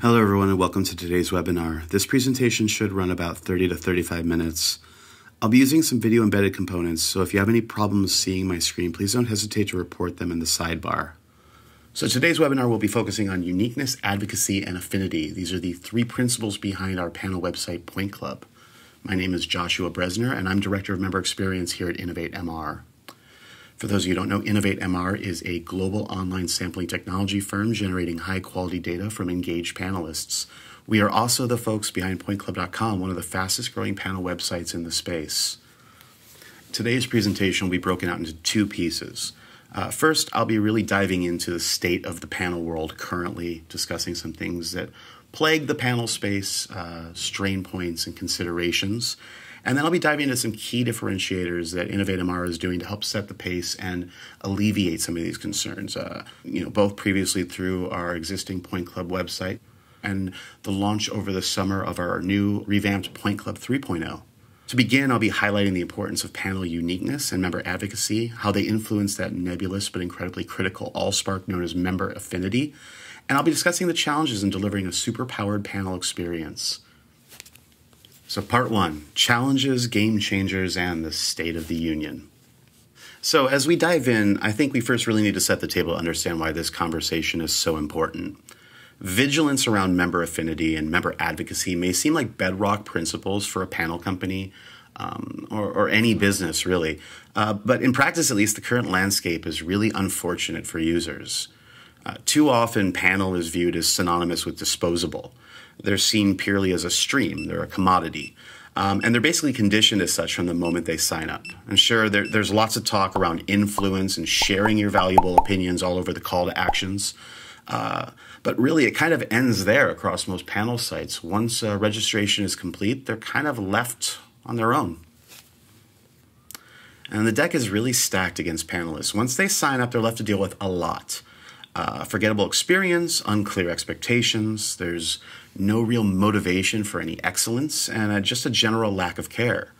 Hello everyone and welcome to today's webinar. This presentation should run about 30 to 35 minutes. I'll be using some video embedded components, so if you have any problems seeing my screen, please don't hesitate to report them in the sidebar. So today's webinar will be focusing on uniqueness, advocacy, and affinity. These are the three principles behind our panel website, Point Club. My name is Joshua Brezner, and I'm Director of Member Experience here at InnovateMR. For those of you who don't know, InnovateMR is a global online sampling technology firm generating high-quality data from engaged panelists. We are also the folks behind pointclub.com, one of the fastest-growing panel websites in the space. Today's presentation will be broken out into two pieces. First, I'll be really diving into the state of the panel world currently, discussing some things that plague the panel space, strain points and considerations. And then I'll be diving into some key differentiators that InnovateMR is doing to help set the pace and alleviate some of these concerns, both previously through our existing Point Club website and the launch over the summer of our new revamped Point Club 3.0. To begin, I'll be highlighting the importance of panel uniqueness and member advocacy, how they influence that nebulous but incredibly critical AllSpark known as member affinity, and I'll be discussing the challenges in delivering a super-powered panel experience. So part one, challenges, game changers, and the state of the union. So as we dive in, I think we first really need to set the table to understand why this conversation is so important. Vigilance around member affinity and member advocacy may seem like bedrock principles for a panel company or any business, really. But in practice, at least, the current landscape is really unfortunate for users. Too often, panel is viewed as synonymous with disposable. They're seen purely as a stream. They're a commodity. And they're basically conditioned as such from the moment they sign up. And sure, there's lots of talk around influence and sharing your valuable opinions all over the call to actions. But really, it kind of ends there across most panel sites. Once registration is complete, they're kind of left on their own. And the deck is really stacked against panelists. Once they sign up, they're left to deal with a lot. Forgettable experience, unclear expectations, there's no real motivation for any excellence, and just a general lack of care.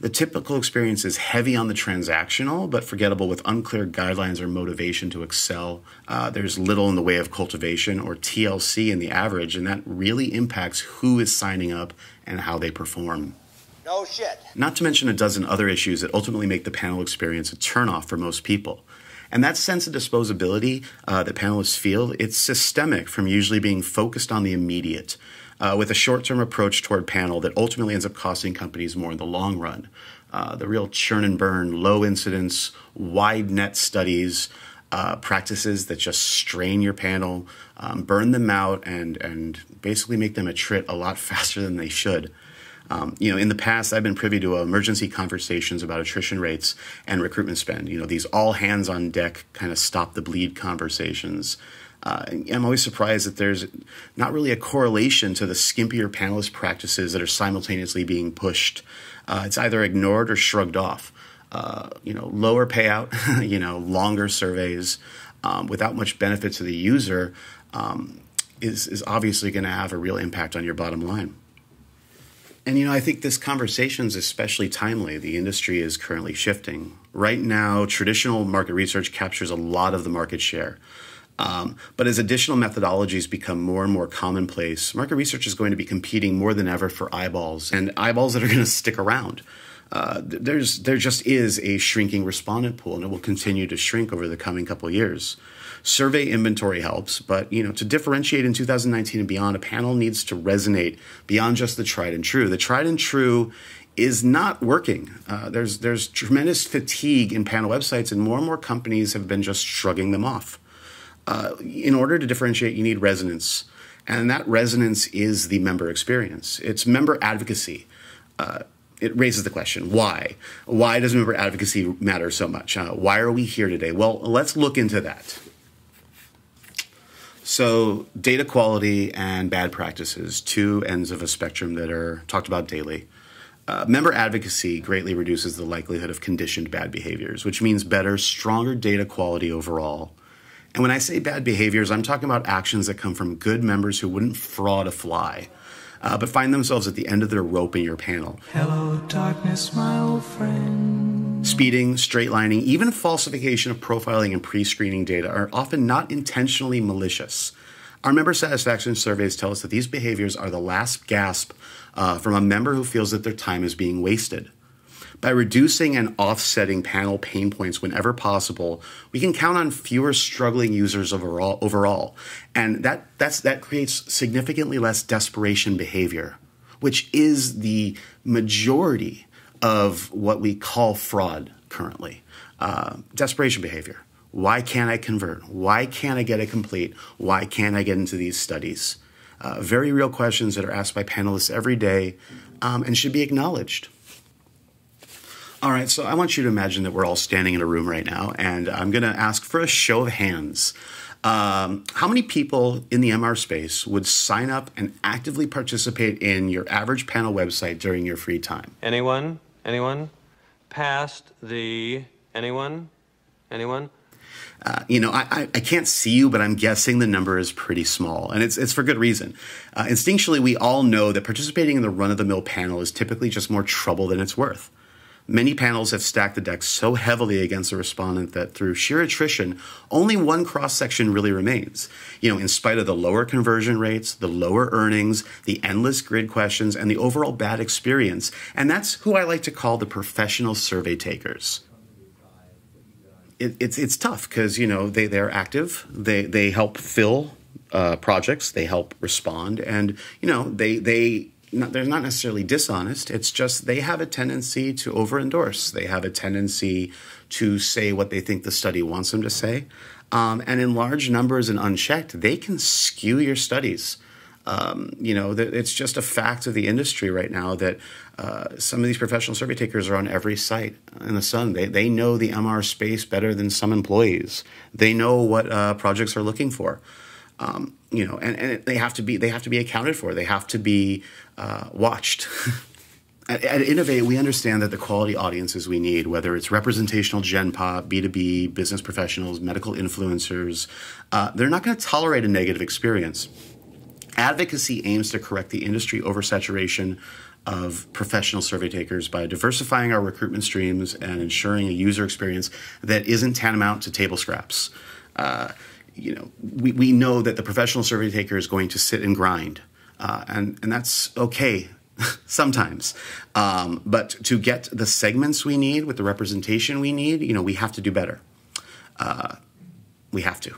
The typical experience is heavy on the transactional, but forgettable with unclear guidelines or motivation to excel. There's little in the way of cultivation or TLC in the average, and that really impacts who is signing up and how they perform. No shit. Not to mention a dozen other issues that ultimately make the panel experience a turnoff for most people. And that sense of disposability that panelists feel, it's systemic from usually being focused on the immediate with a short-term approach toward panel that ultimately ends up costing companies more in the long run. The real churn and burn, low incidence, wide net studies, practices that just strain your panel, burn them out, and basically make them attrit a lot faster than they should. In the past, I've been privy to emergency conversations about attrition rates and recruitment spend. These all-hands-on-deck kind of stop-the-bleed conversations. I'm always surprised that there's not really a correlation to the skimpier panelist practices that are simultaneously being pushed. It's either ignored or shrugged off. Lower payout, longer surveys without much benefit to the user is obviously going to have a real impact on your bottom line. And, I think this conversation is especially timely. The industry is currently shifting. Right now, traditional market research captures a lot of the market share. But as additional methodologies become more and more commonplace, market research is going to be competing more than ever for eyeballs, and eyeballs that are going to stick around. There just is a shrinking respondent pool, and it will continue to shrink over the coming couple of years. Survey inventory helps, but to differentiate in 2019 and beyond, a panel needs to resonate beyond just the tried and true. The tried and true is not working. There's tremendous fatigue in panel websites, and more companies have been just shrugging them off. In order to differentiate, you need resonance, and that resonance is the member experience. It's member advocacy. It raises the question, why? Why does member advocacy matter so much? Why are we here today? Well, let's look into that. So data quality and bad practices, two ends of a spectrum that are talked about daily. Member advocacy greatly reduces the likelihood of conditioned bad behaviors, which means better, stronger data quality overall. And when I say bad behaviors, I'm talking about actions that come from good members who wouldn't fraud a fly, but find themselves at the end of their rope in your panel. Hello, darkness, my old friend. Speeding, straightlining, even falsification of profiling and pre-screening data are often not intentionally malicious. Our member satisfaction surveys tell us that these behaviors are the last gasp from a member who feels that their time is being wasted. By reducing and offsetting panel pain points whenever possible, we can count on fewer struggling users overall. And that creates significantly less desperation behavior, which is the majority of what we call fraud currently. Desperation behavior. Why can't I convert? Why can't I get it complete? Why can't I get into these studies? Very real questions that are asked by panelists every day and should be acknowledged. All right, so I want you to imagine that we're all standing in a room right now, and I'm going to ask for a show of hands. How many people in the MR space would sign up and actively participate in your average panel website during your free time? Anyone? Anyone? Past the... Anyone? Anyone? You know, I can't see you, but I'm guessing the number is pretty small, and it's for good reason. Instinctually, we all know that participating in the run-of-the-mill panel is typically just more trouble than it's worth. Many panels have stacked the deck so heavily against a respondent that through sheer attrition, only one cross-section really remains. You know, in spite of the lower conversion rates, the lower earnings, the endless grid questions, and the overall bad experience. And that's who I like to call the professional survey takers. It's tough because, you know, they're active. They help fill projects. They help respond. And, you know, they're not necessarily dishonest. It's just they have a tendency to over-endorse. They have a tendency to say what they think the study wants them to say. And in large numbers and unchecked, they can skew your studies. You know, it's just a fact of the industry right now that some of these professional survey takers are on every site in the sun. They know the MR space better than some employees. They know what projects are looking for. You know, and they have to be accounted for. They have to be watched. At Innovate, we understand that the quality audiences we need, whether it's representational gen pop, B2B, business professionals, medical influencers, they're not going to tolerate a negative experience. Advocacy aims to correct the industry oversaturation of professional survey takers by diversifying our recruitment streams and ensuring a user experience that isn't tantamount to table scraps. You know, we know that the professional survey taker is going to sit and grind, and that's okay sometimes. But to get the segments we need with the representation we need, you know, we have to do better. We have to.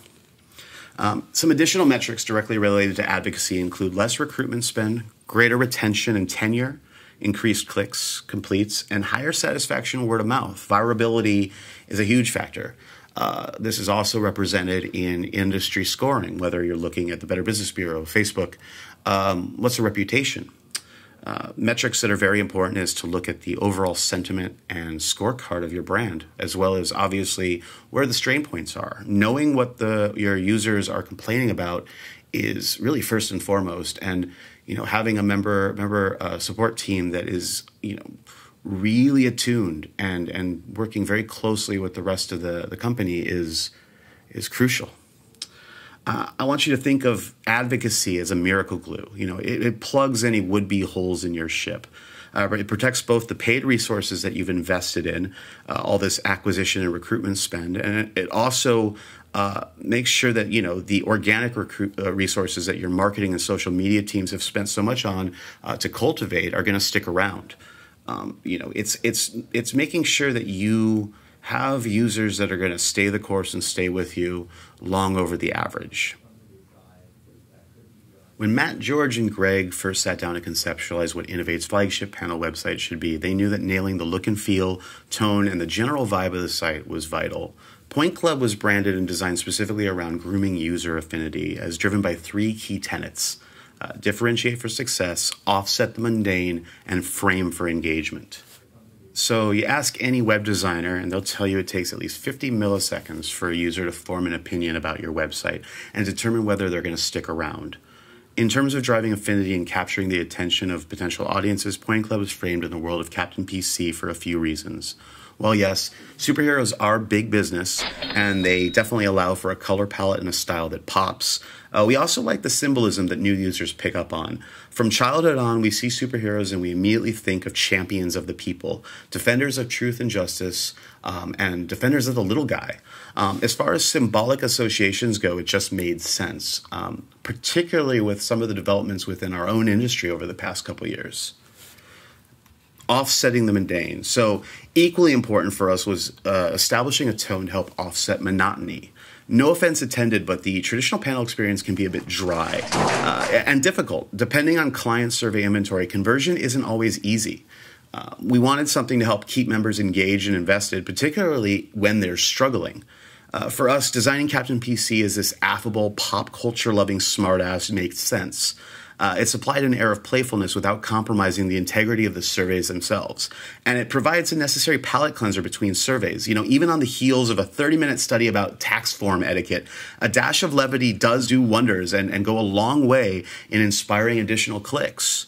Some additional metrics directly related to advocacy include less recruitment spend, greater retention and tenure, increased clicks, completes, and higher satisfaction word of mouth. Virality is a huge factor. This is also represented in industry scoring, whether you're looking at the Better Business Bureau, Facebook. What's the reputation? Metrics that are very important is to look at the overall sentiment and scorecard of your brand, as well as obviously where the strain points are. Knowing what your users are complaining about is really first and foremost. And, you know, having a member support team that is, you know, really attuned and working very closely with the rest of the company is crucial. I want you to think of advocacy as a miracle glue. You know, it plugs any would-be holes in your ship. But it protects both the paid resources that you've invested in, all this acquisition and recruitment spend, and it also makes sure that, you know, the organic resources that your marketing and social media teams have spent so much on to cultivate are going to stick around. You know, it's making sure that you have users that are going to stay the course and stay with you long over the average. When Matt, George, and Greg first sat down to conceptualize what Innovate's flagship panel website should be, they knew that nailing the look and feel, tone, and the general vibe of the site was vital. Point Club was branded and designed specifically around grooming user affinity, as driven by three key tenets: differentiate for success, offset the mundane, and frame for engagement. So you ask any web designer, and they'll tell you it takes at least 50 milliseconds for a user to form an opinion about your website and determine whether they're going to stick around. In terms of driving affinity and capturing the attention of potential audiences, Point Club is framed in the world of Captain PC for a few reasons. Well, yes, superheroes are big business, and they definitely allow for a color palette and a style that pops. We also like the symbolism that new users pick up on. From childhood on, we see superheroes and we immediately think of champions of the people, defenders of truth and justice, and defenders of the little guy. As far as symbolic associations go, it just made sense, particularly with some of the developments within our own industry over the past couple years. Offsetting the mundane. So equally important for us was establishing a tone to help offset monotony. No offense intended, but the traditional panel experience can be a bit dry and difficult. Depending on client survey inventory, conversion isn't always easy. We wanted something to help keep members engaged and invested, particularly when they're struggling. For us, designing Captain PC as this affable, pop culture-loving smartass makes sense. It supplied an air of playfulness without compromising the integrity of the surveys themselves. And it provides a necessary palate cleanser between surveys. You know, even on the heels of a 30-minute study about tax form etiquette, a dash of levity does do wonders and go a long way in inspiring additional clicks.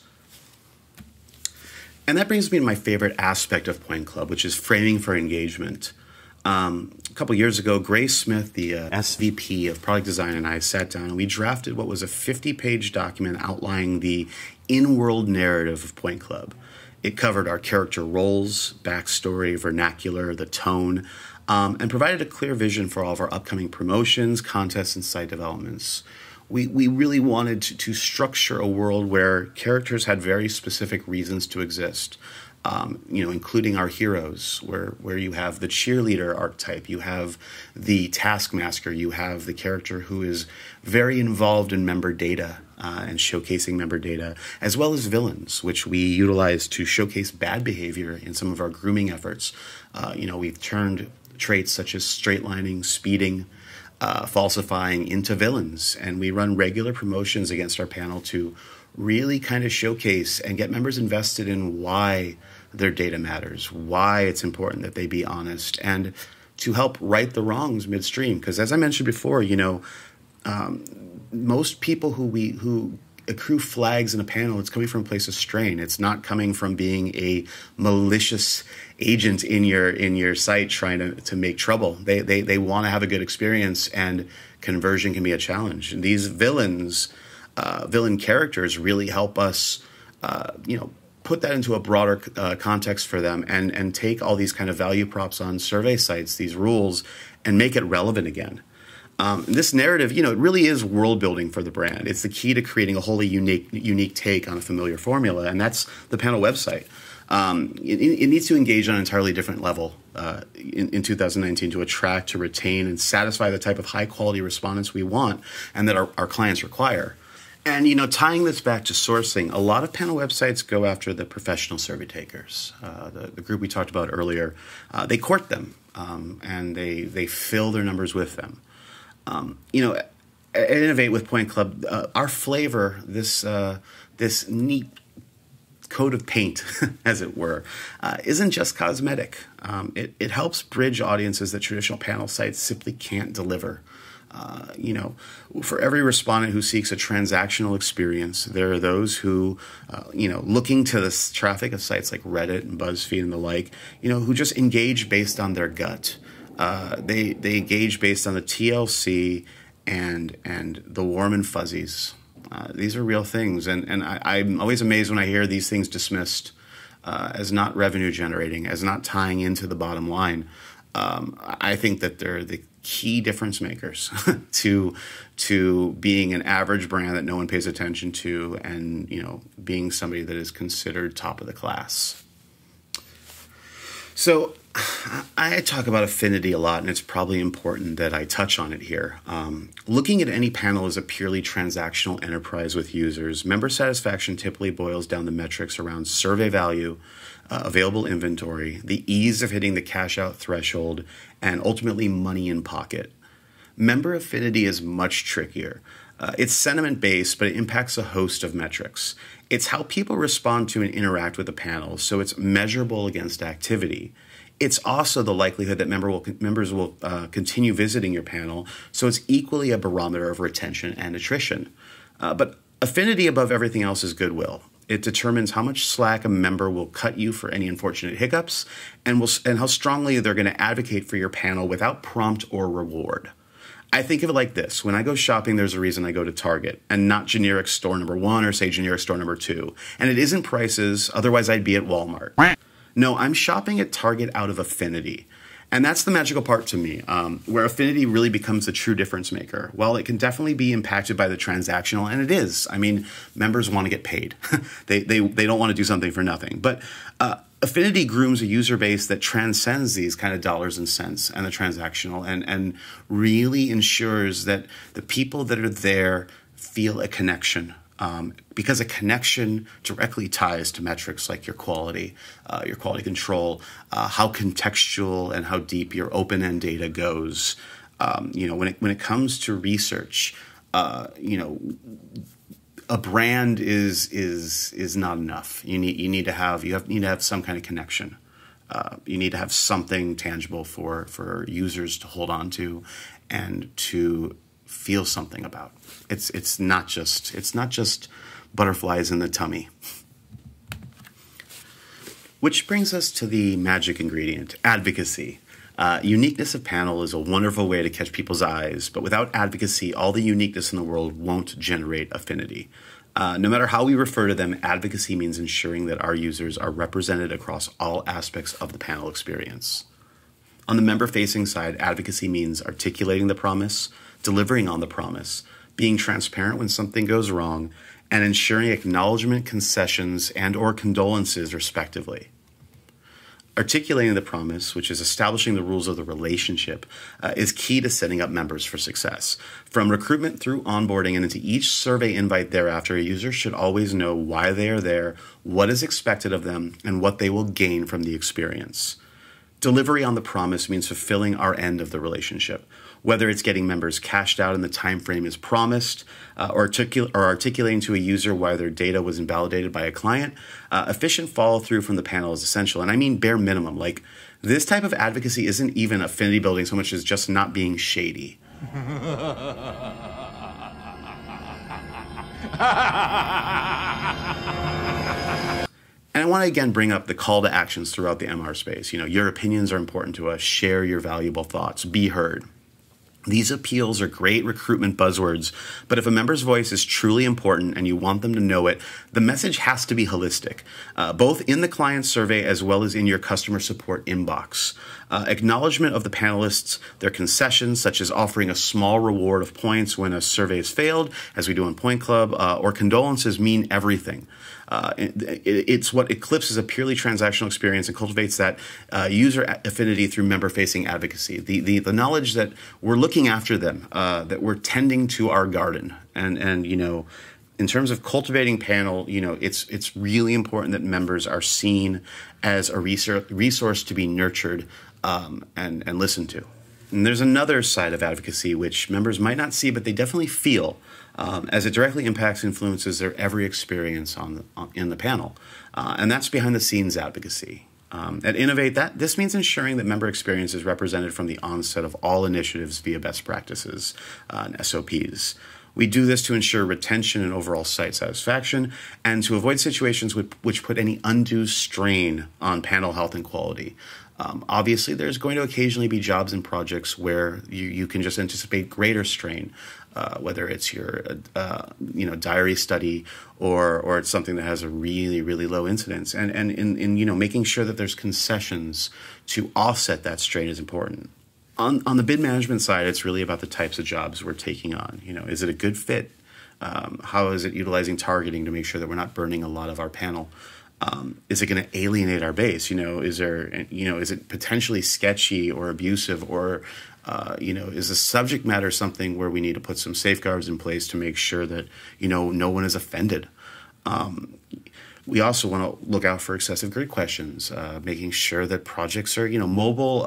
And that brings me to my favorite aspect of Point Club, which is framing for engagement. A couple years ago, Gray Smith, the SVP of product design, and I sat down and we drafted what was a 50-page document outlining the in-world narrative of Point Club. It covered our character roles, backstory, vernacular, the tone, and provided a clear vision for all of our upcoming promotions, contests, and site developments. We really wanted to structure a world where characters had very specific reasons to exist. You know, including our heroes, where you have the cheerleader archetype, you have the taskmaster, you have the character who is very involved in member data and showcasing member data, as well as villains, which we utilize to showcase bad behavior in some of our grooming efforts. You know, we've turned traits such as straightlining, speeding, falsifying into villains, and we run regular promotions against our panel to really kind of showcase and get members invested in why their data matters, why it's important that they be honest, and to help right the wrongs midstream. Because as I mentioned before, you know, most people who accrue flags in a panel, it's coming from a place of strain. It's not coming from being a malicious agent in your site trying to make trouble. They want to have a good experience, and conversion can be a challenge. And these villain characters really help us, you know, put that into a broader context for them, and take all these kind of value props on survey sites, these rules, and make it relevant again. This narrative, you know, it really is world building for the brand. It's the key to creating a wholly unique take on a familiar formula, and that's the panel website. It needs to engage on an entirely different level in 2019 to attract, to retain, and satisfy the type of high quality respondents we want and that our clients require. And, you know, tying this back to sourcing, a lot of panel websites go after the professional survey takers. The group we talked about earlier, they court them and they fill their numbers with them. You know, at Innovate with Point Club, our flavor, this neat coat of paint, as it were, isn't just cosmetic. It helps bridge audiences that traditional panel sites simply can't deliver. You know, for every respondent who seeks a transactional experience, there are those who, you know, looking to the traffic of sites like Reddit and BuzzFeed and the like, you know, who just engage based on their gut. They engage based on the TLC and the warm and fuzzies. These are real things, and I'm always amazed when I hear these things dismissed as not revenue generating, as not tying into the bottom line. I think that they're the key difference makers to being an average brand that no one pays attention to, and, you know, being somebody that is considered top of the class. So I talk about affinity a lot, and it's probably important that I touch on it here. Looking at any panel as a purely transactional enterprise with users, member satisfaction typically boils down to metrics around survey value, available inventory, the ease of hitting the cash out threshold, and ultimately money in pocket. Member affinity is much trickier. It's sentiment-based, but it impacts a host of metrics. It's how people respond to and interact with the panel, so it's measurable against activity. It's also the likelihood that members will continue visiting your panel, so it's equally a barometer of retention and attrition. But affinity above everything else is goodwill. It determines how much slack a member will cut you for any unfortunate hiccups and how strongly they're going to advocate for your panel without prompt or reward. I think of it like this. When I go shopping, there's a reason I go to Target and not generic store number one or, say, generic store number two. And it isn't prices. Otherwise, I'd be at Walmart. No, I'm shopping at Target out of affinity. And that's the magical part to me, where affinity really becomes the true difference maker. While it can definitely be impacted by the transactional, and it is. I mean, members want to get paid. they don't want to do something for nothing. But affinity grooms a user base that transcends these kind of dollars and cents and the transactional and really ensures that the people that are there feel a connection. Because a connection directly ties to metrics like your quality control, how contextual and how deep your open-end data goes. You know, when it comes to research, you know, a brand is not enough. You need to have some kind of connection. You need to have something tangible for users to hold on to, and to feel something about. It's not just butterflies in the tummy. Which brings us to the magic ingredient, advocacy. Uniqueness of panel is a wonderful way to catch people's eyes, but without advocacy, all the uniqueness in the world won't generate affinity. No matter how we refer to them, advocacy means ensuring that our users are represented across all aspects of the panel experience. On the member-facing side, advocacy means articulating the promise, delivering on the promise, being transparent when something goes wrong, and ensuring acknowledgement, concessions, and/or condolences, respectively. Articulating the promise, which is establishing the rules of the relationship, is key to setting up members for success. From recruitment through onboarding and into each survey invite thereafter, a user should always know why they are there, what is expected of them, and what they will gain from the experience. Delivery on the promise means fulfilling our end of the relationship, whether it's getting members cashed out in the time frame as promised, or articulating to a user why their data was invalidated by a client. Efficient follow-through from the panel is essential, and I mean bare minimum. Like, this type of advocacy isn't even affinity building so much as just not being shady. And I want to again bring up the call to actions throughout the MR space. You know, your opinions are important to us. Share your valuable thoughts. Be heard. These appeals are great recruitment buzzwords, but if a member's voice is truly important and you want them to know it, the message has to be holistic, both in the client survey as well as in your customer support inbox. Acknowledgement of the panelists, their concessions, such as offering a small reward of points when a survey has failed, as we do in Point Club, or condolences mean everything. It's what eclipses a purely transactional experience and cultivates that user affinity through member-facing advocacy. The knowledge that we're looking after them, that we're tending to our garden, and you know, in terms of cultivating panel, you know, it's really important that members are seen as a resource to be nurtured and listened to. And there's another side of advocacy which members might not see, but they definitely feel, as it directly impacts and influences their every experience in the panel. And that's behind-the-scenes advocacy. At Innovate, this means ensuring that member experience is represented from the onset of all initiatives via best practices and SOPs. We do this to ensure retention and overall site satisfaction, and to avoid situations which put any undue strain on panel health and quality. Obviously, there's going to occasionally be jobs and projects where you can just anticipate greater strain, whether it's your you know, diary study or it's something that has a really, really low incidence. And in you know, making sure that there's concessions to offset that strain is important. On the bid management side, it's really about the types of jobs we're taking on. You know, is it a good fit? How is it utilizing targeting to make sure that we're not burning a lot of our panel? Is it going to alienate our base? You know, is it potentially sketchy or abusive, or, you know, is the subject matter something where we need to put some safeguards in place to make sure that, you know, no one is offended? We also want to look out for excessive grid questions, making sure that projects are, you know, mobile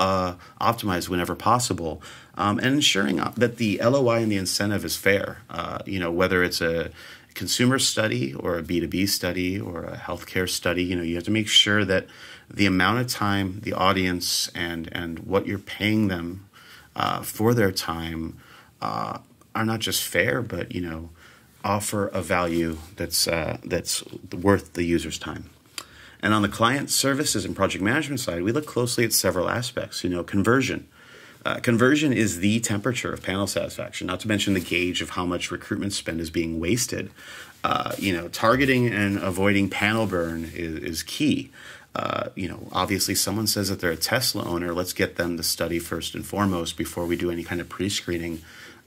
optimized whenever possible, and ensuring that the LOI and the incentive is fair. You know, whether it's a consumer study or a B2B study or a healthcare study, you know, you have to make sure that the amount of time, the audience, and what you're paying them for their time are not just fair, but, you know, offer a value that's worth the user's time. And on the client services and project management side, we look closely at several aspects. You know, conversion. Conversion is the temperature of panel satisfaction, not to mention the gauge of how much recruitment spend is being wasted. You know, targeting and avoiding panel burn is key. You know, obviously someone says that they're a Tesla owner, let's get them to study first and foremost before we do any kind of pre-screening.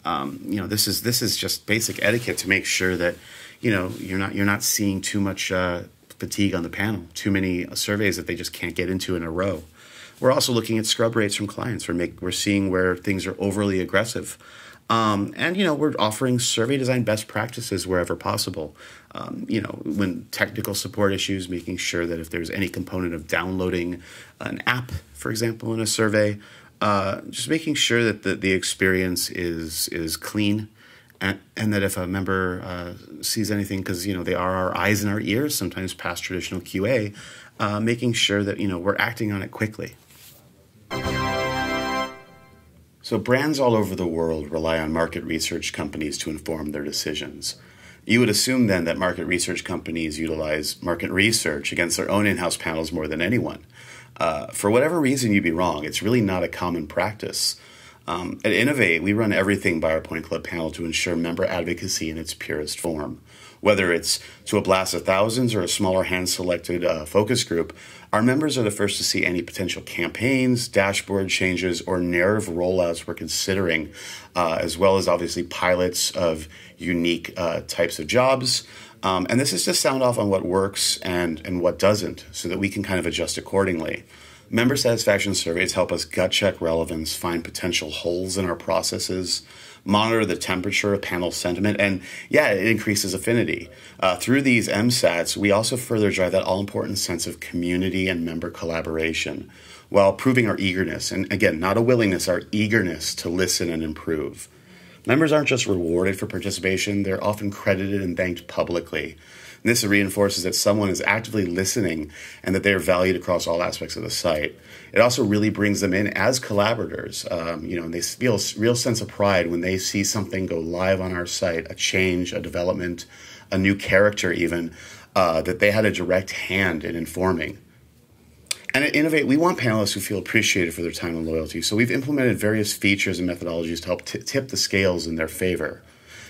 You know, this is just basic etiquette to make sure that, you know, you're not seeing too much fatigue on the panel, too many surveys that they just can't get into in a row. We're also looking at scrub rates from clients. We're seeing where things are overly aggressive. And, you know, we're offering survey design best practices wherever possible. You know, when technical support issues, making sure that if there's any component of downloading an app, for example, in a survey, just making sure that the experience is clean, and that if a member sees anything, because, you know, they are our eyes and our ears sometimes past traditional QA, making sure that, you know, we're acting on it quickly. So brands all over the world rely on market research companies to inform their decisions. You would assume then that market research companies utilize market research against their own in-house panels more than anyone. For whatever reason, you'd be wrong. It's really not a common practice. At Innovate, we run everything by our Point Club panel to ensure member advocacy in its purest form. Whether it's to a blast of thousands or a smaller hand-selected focus group, our members are the first to see any potential campaigns, dashboard changes, or narrative rollouts we're considering, as well as obviously pilots of unique types of jobs. And this is to sound off on what works and what doesn't, so that we can kind of adjust accordingly. Member satisfaction surveys help us gut check relevance, find potential holes in our processes, monitor the temperature of panel sentiment, and yeah, it increases affinity. Through these MSATs, we also further drive that all-important sense of community and member collaboration, while proving our eagerness, and again, not a willingness, our eagerness to listen and improve. Members aren't just rewarded for participation, they're often credited and thanked publicly. And this reinforces that someone is actively listening and that they are valued across all aspects of the site. It also really brings them in as collaborators, you know, and they feel a real sense of pride when they see something go live on our site, a change, a development, a new character even, that they had a direct hand in informing. And at Innovate, we want panelists who feel appreciated for their time and loyalty, so we've implemented various features and methodologies to help tip the scales in their favor.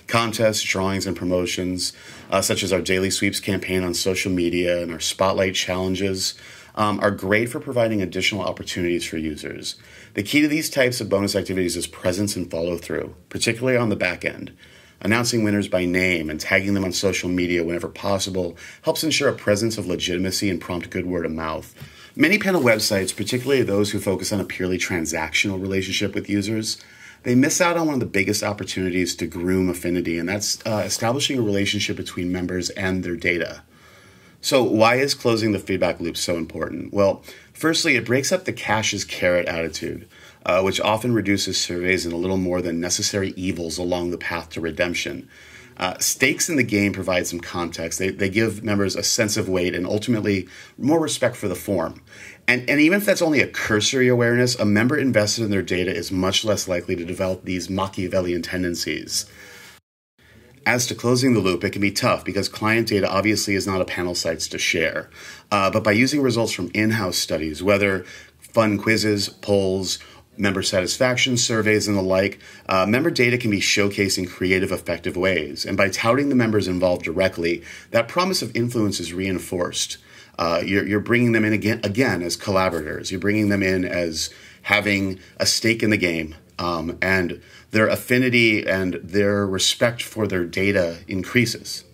Contests, drawings, and promotions, such as our daily sweeps campaign on social media and our spotlight challenges, are great for providing additional opportunities for users. The key to these types of bonus activities is presence and follow-through, particularly on the back end. Announcing winners by name and tagging them on social media whenever possible helps ensure a presence of legitimacy and prompt good word of mouth. Many panel websites, particularly those who focus on a purely transactional relationship with users, they miss out on one of the biggest opportunities to groom affinity, and that's establishing a relationship between members and their data. So why is closing the feedback loop so important? Well, firstly, it breaks up the cash is carrot attitude, which often reduces surveys and a little more than necessary evils along the path to redemption. Stakes in the game provide some context. They give members a sense of weight and ultimately more respect for the form. And even if that's only a cursory awareness, a member invested in their data is much less likely to develop these Machiavellian tendencies. As to closing the loop, it can be tough because client data obviously is not a panel site's to share. But by using results from in-house studies, whether fun quizzes, polls, member satisfaction surveys and the like, member data can be showcased in creative, effective ways. And by touting the members involved directly, that promise of influence is reinforced. You're bringing them in again as collaborators. You're bringing them in as having a stake in the game, and their affinity and their respect for their data increases.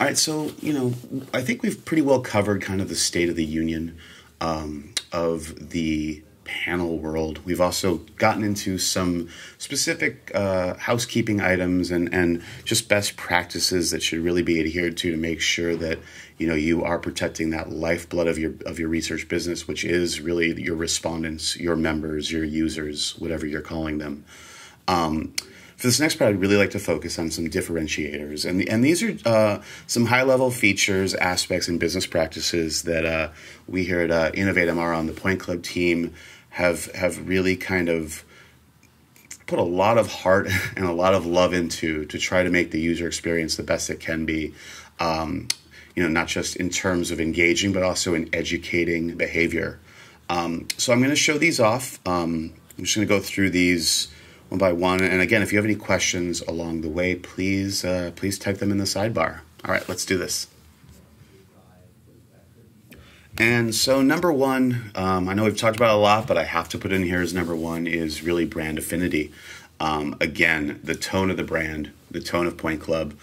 All right, so, you know, I think we've pretty well covered kind of the state of the union of the panel world. We've also gotten into some specific housekeeping items and just best practices that should really be adhered to make sure that, you know, you are protecting that lifeblood of your research business, which is really your respondents, your members, your users, whatever you're calling them. For this next part, I'd really like to focus on some differentiators. And these are some high-level features, aspects, and business practices that we here at InnovateMR on the Point Club team have really kind of put a lot of heart and a lot of love into to try to make the user experience the best it can be. Not just in terms of engaging, but also in educating behavior. So I'm going to show these off. I'm just going to go through these one by one. And again, if you have any questions along the way, please, please type them in the sidebar. All right, let's do this. And so number one, I know we've talked about it a lot, but I have to put in here as number one is really brand affinity. Again, the tone of the brand, the tone of Point Club.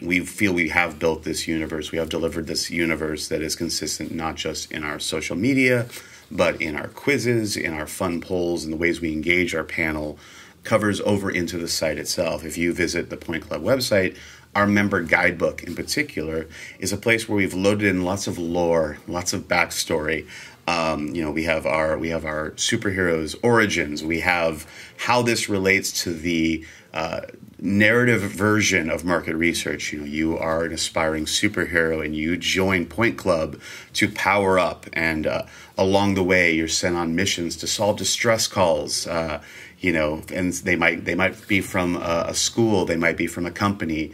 We feel we have built this universe. We have delivered this universe that is consistent not just in our social media, but in our quizzes, in our fun polls, and the ways we engage our panel covers over into the site itself. If you visit the Point Club website, our member guidebook in particular is a place where we've loaded in lots of lore, lots of backstory. We have our superheroes' origins. We have how this relates to the narrative version of market research. You are an aspiring superhero and you join Point Club to power up, and along the way you're sent on missions to solve distress calls. And they might be from a school, they might be from a company,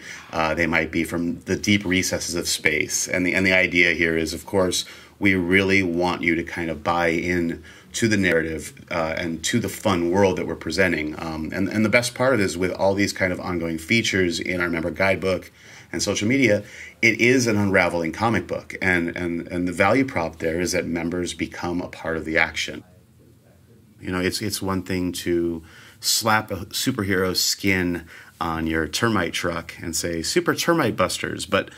they might be from the deep recesses of space. And the idea here is, of course, we really want you to kind of buy in to the narrative and to the fun world that we're presenting. And the best part of this, with all these kind of ongoing features in our member guidebook and social media, it is an unraveling comic book. And the value prop there is that members become a part of the action. It's one thing to slap a superhero skin on your termite truck and say "Super Termite Busters," but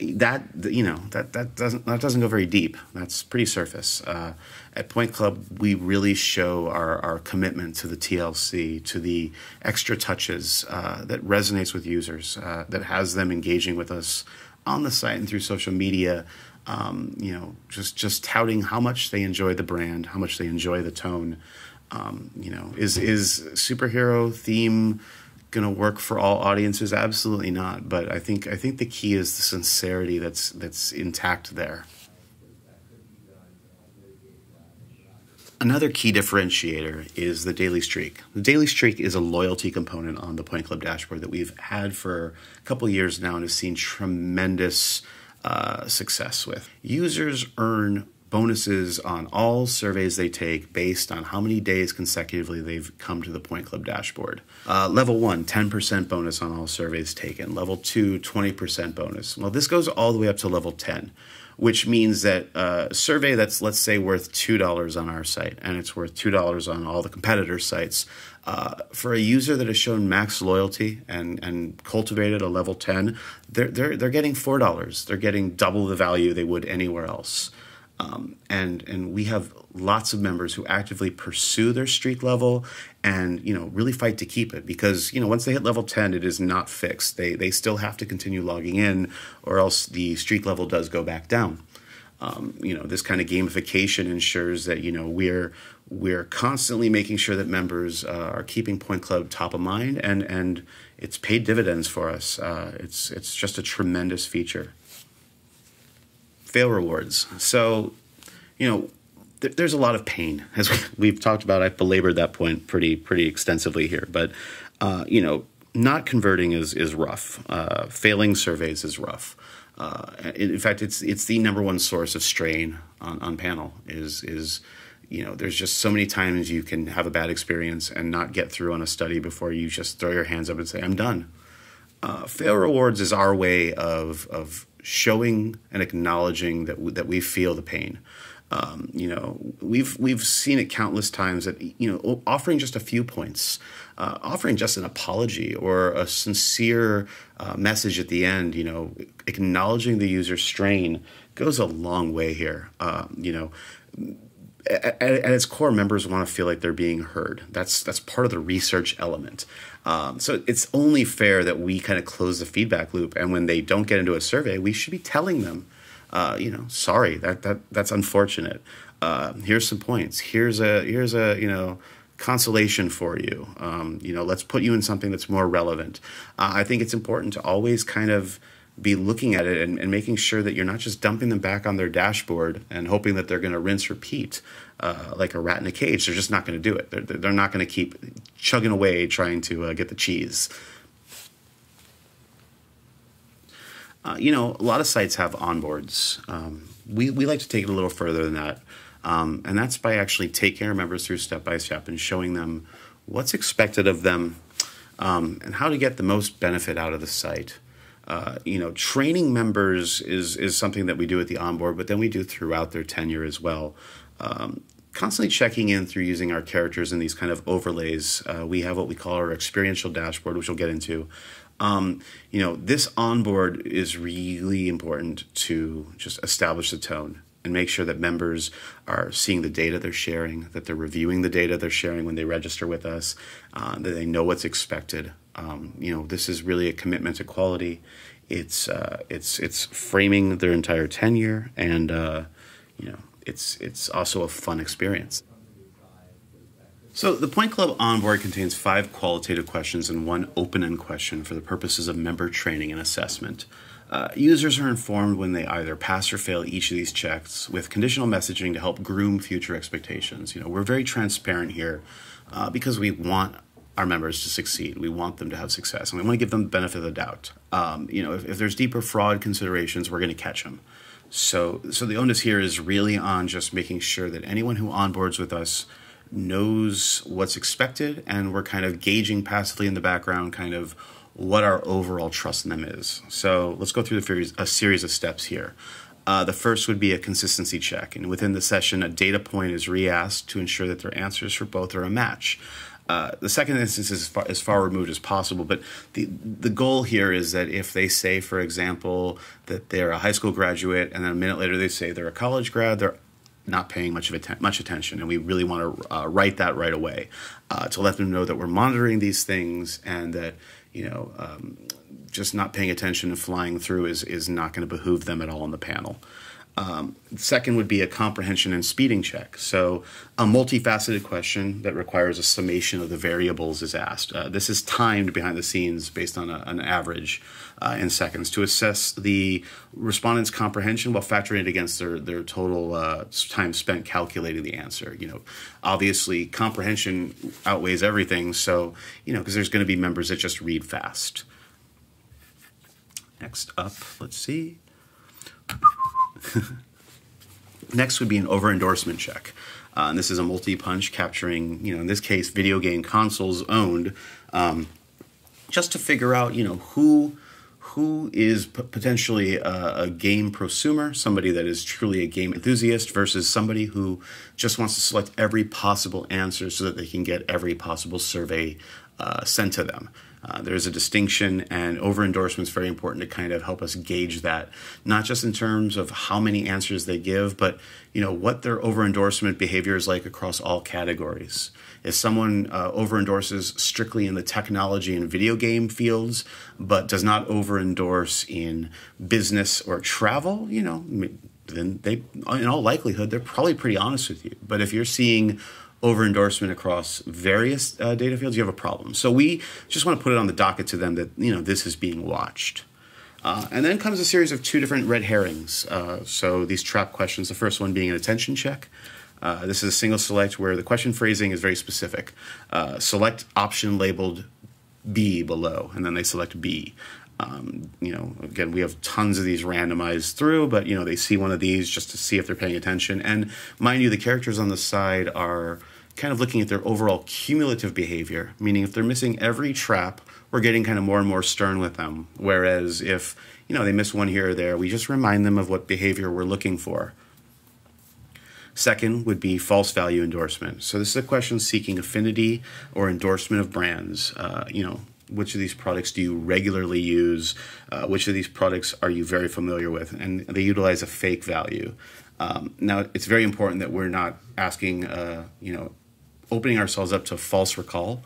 that doesn't go very deep. That's pretty surface. At Point Club, we really show our commitment to the TLC, to the extra touches that resonates with users, that has them engaging with us on the site and through social media. Just touting how much they enjoy the brand, how much they enjoy the tone. Is superhero theme gonna work for all audiences? Absolutely not. But I think the key is the sincerity that's intact there. Another key differentiator is the daily streak. The daily streak is a loyalty component on the Point Club dashboard that we've had for a couple years now and has seen tremendous success with. Users earn bonuses on all surveys they take based on how many days consecutively they've come to the Point Club dashboard. Level 1, 10% bonus on all surveys taken. Level 2, 20% bonus. Well, this goes all the way up to level 10, which means that a survey that's, let's say, worth $2 on our site, and it's worth $2 on all the competitor sites, for a user that has shown max loyalty and cultivated a level 10, they're getting $4. They're getting double the value they would anywhere else. And we have lots of members who actively pursue their streak level and, really fight to keep it because, once they hit level 10, it is not fixed. They still have to continue logging in or else the streak level does go back down. This kind of gamification ensures that, we're constantly making sure that members are keeping Point Club top of mind, and it's paid dividends for us. It's just a tremendous feature. Fail rewards. So, there's a lot of pain, as we've talked about. I've belabored that point pretty extensively here, but, not converting is rough. Failing surveys is rough. In fact, it's the #1 source of strain on panel is, there's just so many times you can have a bad experience and not get through on a study before you just throw your hands up and say, I'm done. Fail rewards is our way of showing and acknowledging that we feel the pain. We've seen it countless times that, offering just a few points, offering just an apology or a sincere message at the end, acknowledging the user's strain goes a long way here. At its core, members want to feel like they're being heard. That's part of the research element. So it's only fair that we kind of close the feedback loop. And when they don't get into a survey, we should be telling them, sorry, that's unfortunate. Here's some points. Here's a consolation for you. Let's put you in something that's more relevant. I think it's important to always kind of be looking at it and making sure that you're not just dumping them back on their dashboard and hoping that they're going to rinse repeat like a rat in a cage. They're just not going to do it. They're not going to keep chugging away trying to get the cheese. You know, a lot of sites have onboards. We like to take it a little further than that. And that's by actually taking our members through step-by-step and showing them what's expected of them and how to get the most benefit out of the site. You know, training members is something that we do at the onboard, but then we do throughout their tenure as well. Constantly checking in through using our characters in these kind of overlays. We have what we call our experiential dashboard, which we'll get into. You know, this onboard is really important to just establish the tone and make sure that members are seeing the data they're sharing, that they're reviewing the data they're sharing when they register with us, that they know what's expected. You know, this is really a commitment to quality. It's framing their entire tenure, and you know, it's also a fun experience. So the Point Club onboard contains 5 qualitative questions and 1 open-end question for the purposes of member training and assessment. Users are informed when they either pass or fail each of these checks with conditional messaging to help groom future expectations. You know, we're very transparent here because we want our members to succeed. We want them to have success, and we want to give them the benefit of the doubt. You know, if there's deeper fraud considerations, we're going to catch them. So the onus here is really on just making sure that anyone who onboards with us knows what's expected, and we're kind of gauging passively in the background kind of what our overall trust in them is. So let's go through a series of steps here. The first would be a consistency check. And within the session, a data point is re-asked to ensure that their answers for both are a match. The second instance is as far removed as possible, but the goal here is that if they say, for example, that they're a high school graduate, and then a minute later they say they're a college grad, they're not paying much attention, and we really want to write that right away to let them know that we're monitoring these things, and that, you know, just not paying attention and flying through is not going to behoove them at all on the panel. Second would be a comprehension and speeding check. So a multifaceted question that requires a summation of the variables is asked. This is timed behind the scenes based on an average in seconds to assess the respondents' comprehension while factoring it against their total time spent calculating the answer. You know, obviously comprehension outweighs everything. So, you know, because there's going to be members that just read fast. Next up, let's see. Next would be an over-endorsement check. And this is a multi-punch capturing, you know, in this case, video game consoles owned, just to figure out, you know, who is potentially a game prosumer, somebody that is truly a game enthusiast versus somebody who just wants to select every possible answer so that they can get every possible survey sent to them. There's a distinction, and over-endorsement is very important to kind of help us gauge that, not just in terms of how many answers they give, but, you know, what their over-endorsement behavior is like across all categories. If someone over-endorses strictly in the technology and video game fields, but does not over-endorse in business or travel, you know, then they, in all likelihood, they're probably pretty honest with you. But if you're seeing over-endorsement across various data fields, you have a problem. So we just want to put it on the docket to them that, you know, this is being watched. And then comes a series of 2 different red herrings. So these trap questions, the first one being an attention check. This is a single select where the question phrasing is very specific. Select option labeled B below, and then they select B. You know, again, we have tons of these randomized through, but, you know, they see one of these just to see if they're paying attention. And mind you, the characters on the side are kind of looking at their overall cumulative behavior, meaning if they're missing every trap, we're getting kind of more and more stern with them. Whereas if, you know, they miss one here or there, we just remind them of what behavior we're looking for. Second would be false value endorsement. So this is a question seeking affinity or endorsement of brands. You know, which of these products do you regularly use? Which of these products are you very familiar with? And they utilize a fake value. Now, it's very important that we're not asking, you know, opening ourselves up to false recall.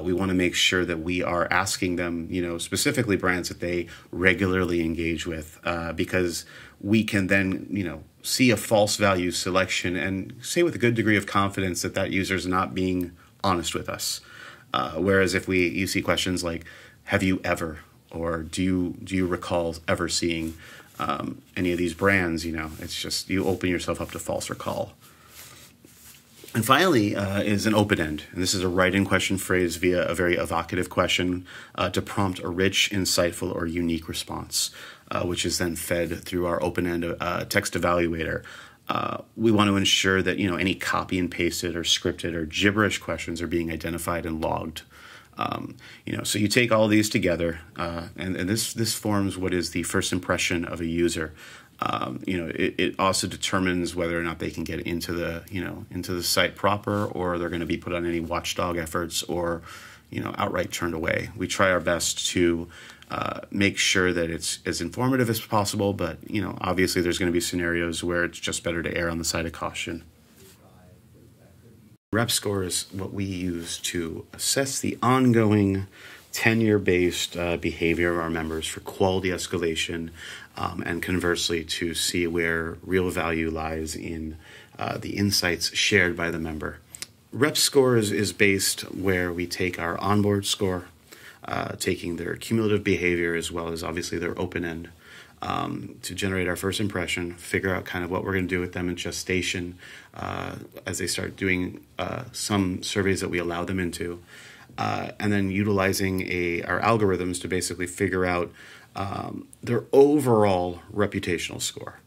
We want to make sure that we are asking them, you know, specifically brands that they regularly engage with, because we can then, you know, see a false value selection and say with a good degree of confidence that that user is not being honest with us. Whereas if you see questions like, have you ever, Or do you recall ever seeing any of these brands? You know, it's just you open yourself up to false recall. And finally is an open end. And this is a write-in question phrased via a very evocative question to prompt a rich, insightful, or unique response, which is then fed through our open end text evaluator. We want to ensure that, you know, any copy and pasted or scripted or gibberish questions are being identified and logged. You know, so you take all these together, and this forms what is the first impression of a user. You know, it also determines whether or not they can get into the, you know, into the site proper, or they're going to be put on any watchdog efforts, or, you know, outright turned away. We try our best to make sure that it's as informative as possible, but, you know, obviously there's going to be scenarios where it's just better to err on the side of caution. Rep score is what we use to assess the ongoing tenure-based behavior of our members for quality escalation, and conversely to see where real value lies in the insights shared by the member. Rep score is based where we take our onboard score, taking their cumulative behavior as well as obviously their open end, to generate our first impression, figure out kind of what we're going to do with them in gestation as they start doing some surveys that we allow them into, and then utilizing our algorithms to basically figure out their overall reputational score.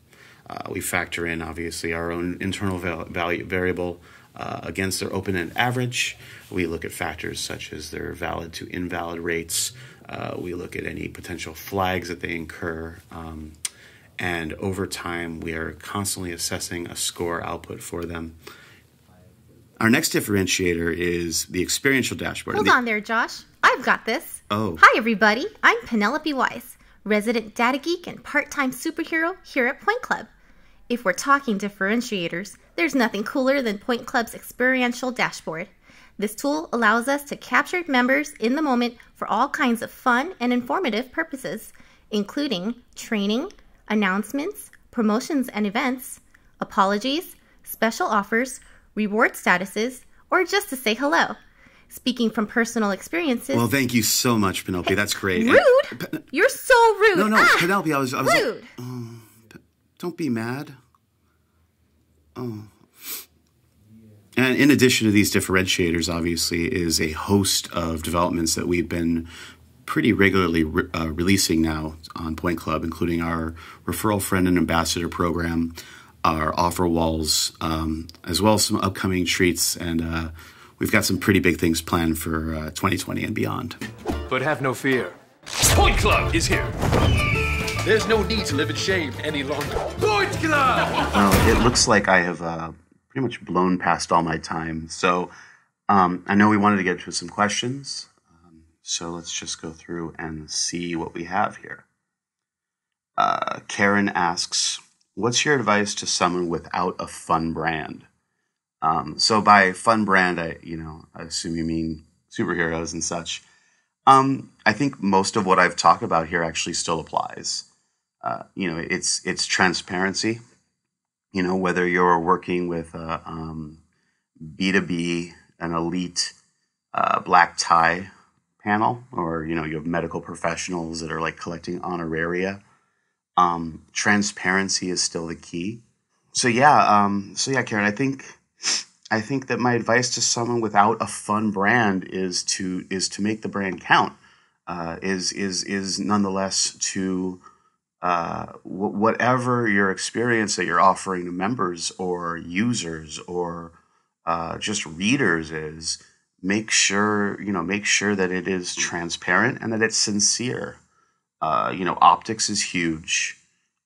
We factor in obviously our own internal variable against their open-end average. We look at factors such as their valid to invalid rates. We look at any potential flags that they incur. And over time, we are constantly assessing a score output for them. Our next differentiator is the experiential dashboard. Hold on there, Josh. I've got this. Oh. Hi, everybody. I'm Penelope Weiss, resident data geek and part-time superhero here at Point Club. If we're talking differentiators, there's nothing cooler than Point Club's experiential dashboard. This tool allows us to capture members in the moment for all kinds of fun and informative purposes, including training, announcements, promotions and events, apologies, special offers, reward statuses, or just to say hello. Speaking from personal experiences... Well, thank you so much, Penelope. That's great. Rude? You're so rude. No, no, Penelope, I was rude. Like, don't be mad. Oh. And in addition to these differentiators, obviously, is a host of developments that we've been pretty regularly releasing now on Point Club, including our Referral Friend and Ambassador program, our offer walls, as well as some upcoming treats. And we've got some pretty big things planned for 2020 and beyond. But have no fear. Point Club is here. There's no need to live in shame any longer. Point Club! It looks like I have... pretty much blown past all my time. So I know we wanted to get to some questions. So let's just go through and see what we have here. Karen asks, what's your advice to someone without a fun brand? So by fun brand, I assume you mean superheroes and such. I think most of what I've talked about here actually still applies. You know, it's transparency. You know, whether you're working with a B2B, an elite black tie panel, or, you know, you have medical professionals that are like collecting honoraria, transparency is still the key. So, yeah. Karen, I think that my advice to someone without a fun brand is to make the brand count, is nonetheless to... whatever your experience that you're offering to members or users or just readers is, make sure that it is transparent and that it's sincere. You know, optics is huge.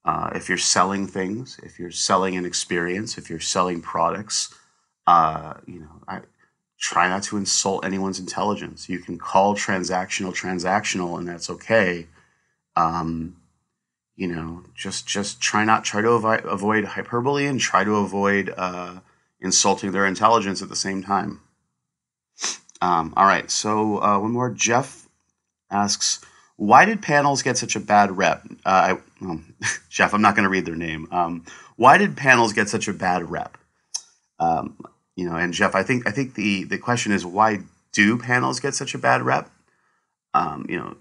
If you're selling things, if you're selling an experience, if you're selling products, you know, try not to insult anyone's intelligence. You can call transactional, and that's okay. You know, just try to avoid hyperbole and try to avoid insulting their intelligence at the same time. All right, so one more. Jeff asks, why did panels get such a bad rep? Jeff, I'm not going to read their name. Why did panels get such a bad rep? You know, and Jeff, I think the question is, why do panels get such a bad rep?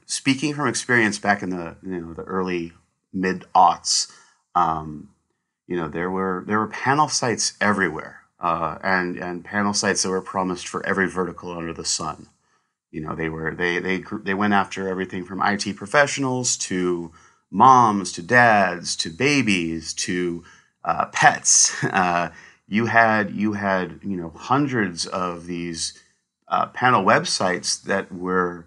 speaking from experience back in the the early mid aughts, there were panel sites everywhere, and panel sites that were promised for every vertical under the sun. They went after everything from IT professionals to moms to dads to babies to pets. You had hundreds of these panel websites that were.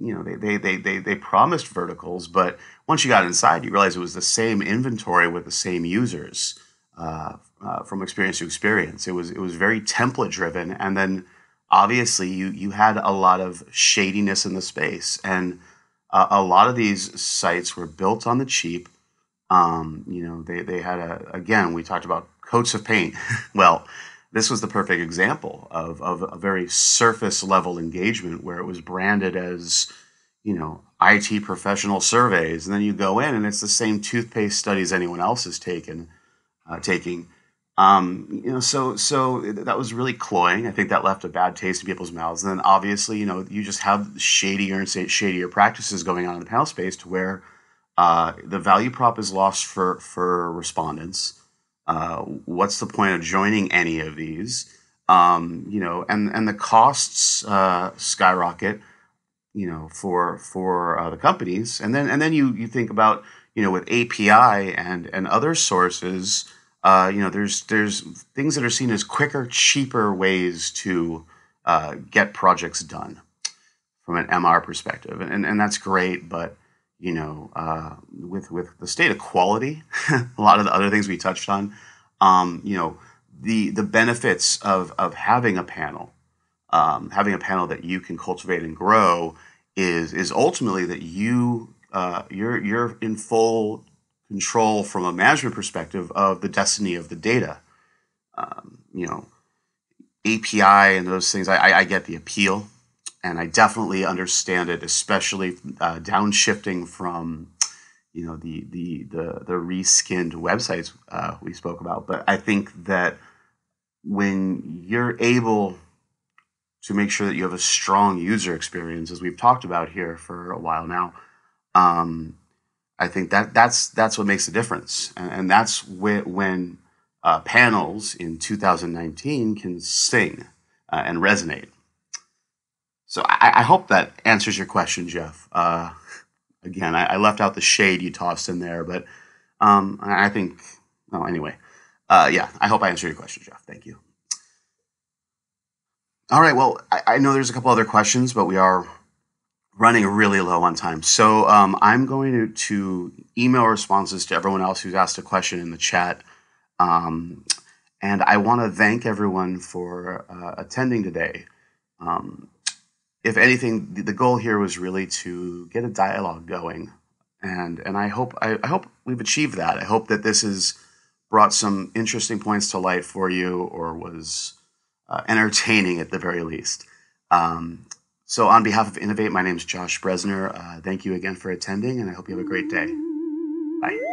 They promised verticals, but once you got inside, you realized it was the same inventory with the same users from experience to experience. It was very template driven, and then obviously you had a lot of shadiness in the space, and a lot of these sites were built on the cheap. They had we talked about coats of paint. Well, this was the perfect example of a very surface level engagement where it was branded as, IT professional surveys. And then you go in and it's the same toothpaste studies anyone else is taking. So that was really cloying. I think that left a bad taste in people's mouths. And then obviously, you just have shadier practices going on in the panel space to where the value prop is lost for respondents. What's the point of joining any of these? And the costs skyrocket, for the companies. And then you think about, with API and other sources, there's things that are seen as quicker, cheaper ways to get projects done from an MR perspective, and that's great, but. With the state of quality, a lot of the other things we touched on, the benefits of having a panel that you can cultivate and grow is ultimately that you're in full control from a management perspective of the destiny of the data. API and those things, I get the appeal. And I definitely understand it, especially downshifting from, the reskinned websites we spoke about. But I think that when you're able to make sure that you have a strong user experience, as we've talked about here for a while now, I think that's what makes the difference, and that's when panels in 2019 can sing and resonate. So I hope that answers your question, Jeff. Again, I left out the shade you tossed in there, but I think, well, anyway. I hope I answered your question, Jeff. Thank you. All right, well, I know there's a couple other questions, but we are running really low on time. So I'm going to email responses to everyone else who's asked a question in the chat. And I want to thank everyone for attending today. If anything, the goal here was really to get a dialogue going, and I hope we've achieved that. I hope that this has brought some interesting points to light for you, or was entertaining at the very least. So on behalf of Innovate, my name is Josh Brezner. Thank you again for attending, and I hope you have a great day. Bye.